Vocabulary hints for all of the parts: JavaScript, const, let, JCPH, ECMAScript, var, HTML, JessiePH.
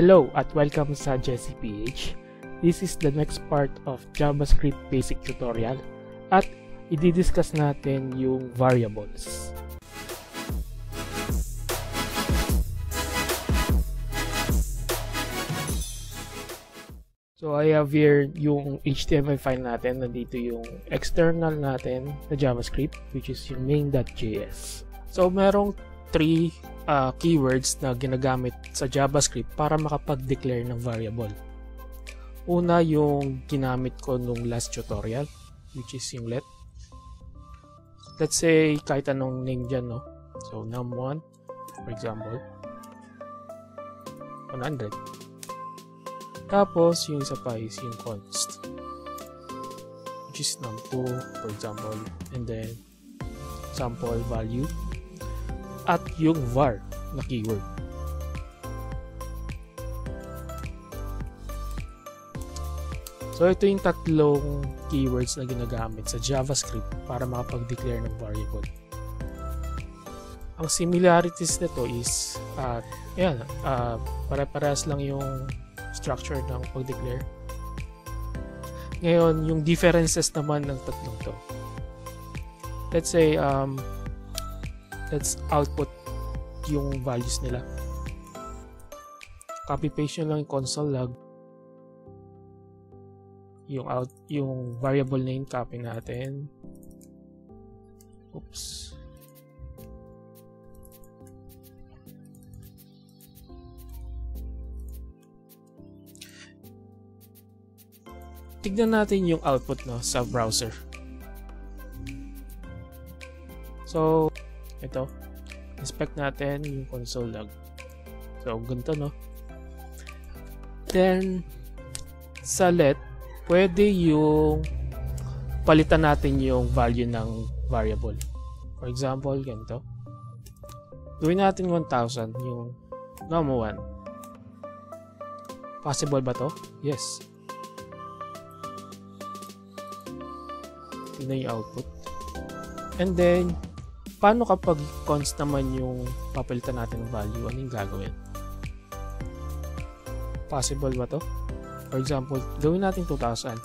Hello and welcome sa JCPH. This is the next part of JavaScript basic tutorial at i-discuss natin yung variables. So I have here yung HTML file natin, nandito yung external natin na JavaScript which is yung main.js. So merong 3 keywords na ginagamit sa JavaScript para makapag-declare ng variable. Una yung ginamit ko nung last tutorial, which is yung let. Let's say kahit anong name dyan, no? So num1 for example, 100. Tapos yung isa pa is yung const, which is num2 for example, and then sample value at yung var na keyword. So ito yung 3 keywords na ginagamit sa JavaScript para makapag-declare ng variable. Ang similarities nito is pare-parehas lang yung structure ng pag-declare. Ngayon, yung differences naman ng 3 to. Let's say let's output yung values nila. Copy paste nyo lang yung console log. Yung variable name copy natin. Oops. Tignan natin yung output no sa browser. So ito, inspect natin yung console log. So, ganito, no? Then, sa let, pwede yung palitan natin yung value ng variable. For example, ganito. Gawin natin 1,000, yung num1. Possible ba to? Yes. Tignan yung output. And then, paano kapag const naman yung papalitan natin ng value, ano yung gagawin? Possible ba to? For example, gawin natin 2,000.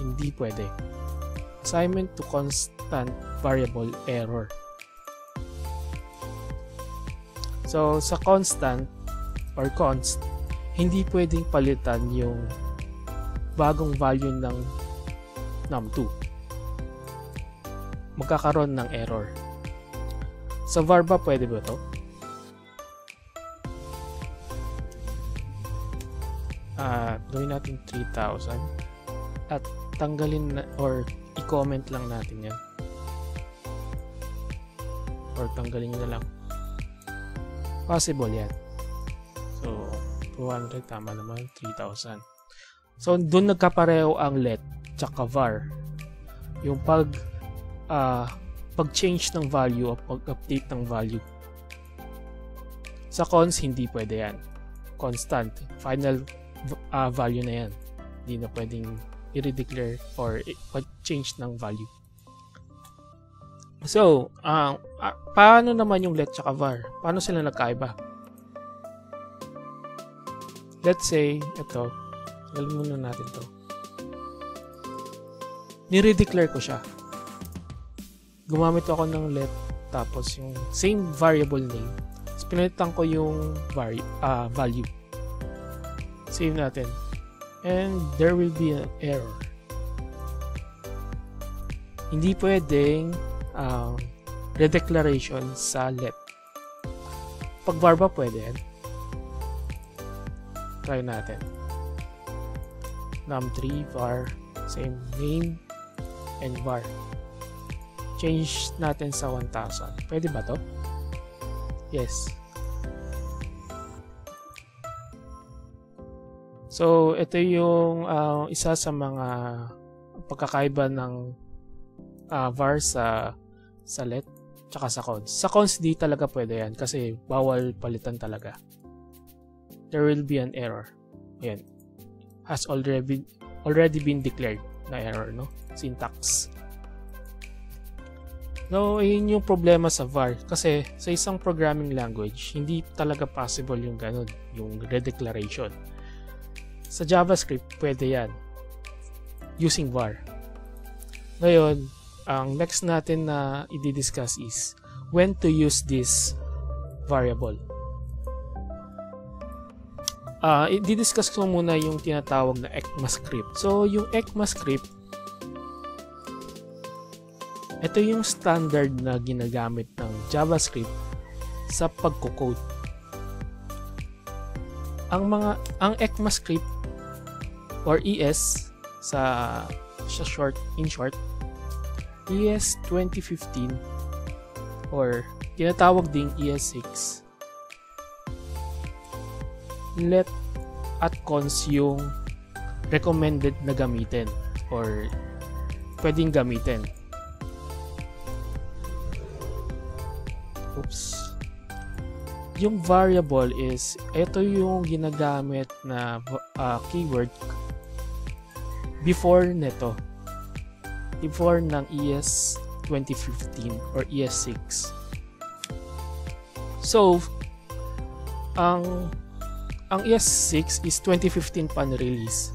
Hindi pwede. Assignment to constant variable error. So, sa constant or const, hindi pwedeng palitan yung bagong value ng num2. Magkakaroon ng error. Sa var ba pwede ba ito? Gawin natin 3,000 at tanggalin na, or i-comment lang natin yan. Or tanggalin na lang. Possible yan. So, 200 tama naman, 3,000. So, dun nagkapareho ang let tsaka var. Yung pag-change ng value o pag-update ng value. Sa cons, hindi pwede yan. Constant. Final value na yan. Hindi na pwedeng i-redeclare or pag-change ng value. So, paano naman yung let tsaka var? Paano sila nagkaiba? Let's say, ito. Alam muna natin to. Ni-redeclare ko siya. Gumamit ako ng let tapos yung same variable name. Pinalitan ko yung value. Save natin. And there will be an error. Hindi pwedeng redeclaration sa let. Pag var ba pwede yan? Try natin. Num3 var, same name and var. Change natin sa 1,000. Pwede ba to? Yes. So, ito yung isa sa mga pagkakaiba ng var sa let tsaka sa cons. Sa cons, di talaga pwede yan kasi bawal palitan talaga. There will be an error. Ayan. Has already been declared na error, no? Syntax. No, yun yung problema sa var. Kasi sa isang programming language, hindi talaga possible yung ganun, yung redeclaration. Sa JavaScript, pwede yan. Using var. Ngayon, ang next natin na i-discuss is when to use this variable. I-discuss ko muna yung tinatawag na ECMAScript. So, yung ECMAScript, ito yung standard na ginagamit ng JavaScript sa pagko-code. Ang ECMAScript or ES in short, ES 2015 or tinatawag ding ES6. Let at cons yung recommended na gamitin or pwedeng gamitin. Oops. Yung variable is ito yung ginagamit na keyword before neto. Before ng ES 2015 or ES6. So ang ES6 is 2015 pa na-release.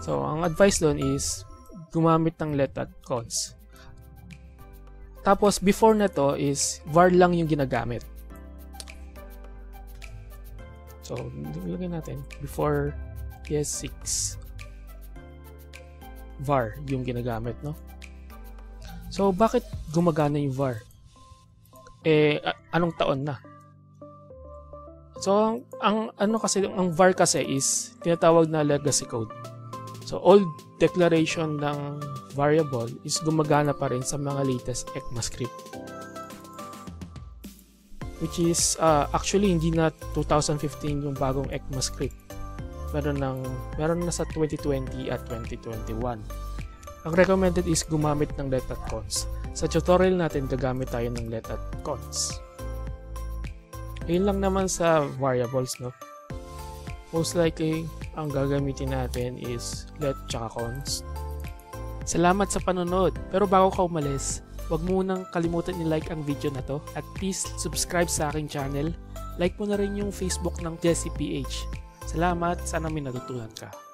So ang advice doon is gumamit ng let at cons. Tapos, before na to is var lang yung ginagamit. So, lagyan natin. Before ES6, var yung ginagamit, no? So, bakit gumagana yung var? Eh, anong taon na? So, ang var kasi is tinatawag na legacy code. So, old declaration ng variable is gumagana pa rin sa mga latest ECMAScript. Which is, actually, hindi na 2015 yung bagong ECMAScript. Meron na sa 2020 at 2021. Ang recommended is gumamit ng let at cons. Sa tutorial natin, gagamit tayo ng let at cons. Ayun lang naman sa variables, no? Most likely, ang gagamitin natin is let tsaka cons. Salamat sa panonood. Pero bago ka umalis, huwag munang kalimutan i-like ang video na to at please subscribe sa aking channel. Like mo na rin yung Facebook ng JessiePH. Salamat, sana may natutunan ka.